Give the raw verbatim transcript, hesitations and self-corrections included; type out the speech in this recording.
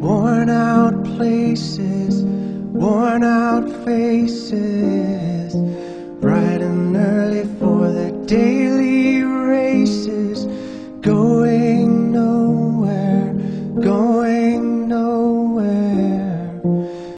worn out places, worn out faces, bright and early for the daily races.